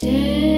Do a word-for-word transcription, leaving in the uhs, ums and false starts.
Day.